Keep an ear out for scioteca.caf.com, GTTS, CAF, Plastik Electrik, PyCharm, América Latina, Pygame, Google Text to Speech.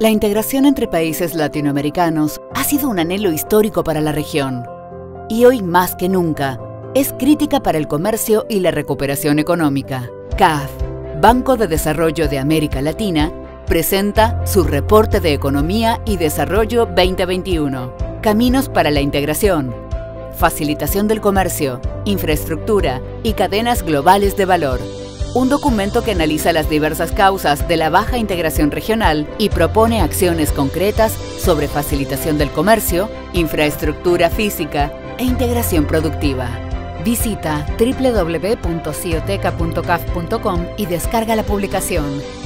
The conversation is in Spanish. La integración entre países latinoamericanos ha sido un anhelo histórico para la región y hoy más que nunca es crítica para el comercio y la recuperación económica. CAF, Banco de Desarrollo de América Latina, presenta su Reporte de Economía y Desarrollo 2021. Caminos para la integración, facilitación del comercio, infraestructura y cadenas globales de valor. Un documento que analiza las diversas causas de la baja integración regional y propone acciones concretas sobre facilitación del comercio, infraestructura física e integración productiva. Visita www.scioteca.caf.com y descarga la publicación.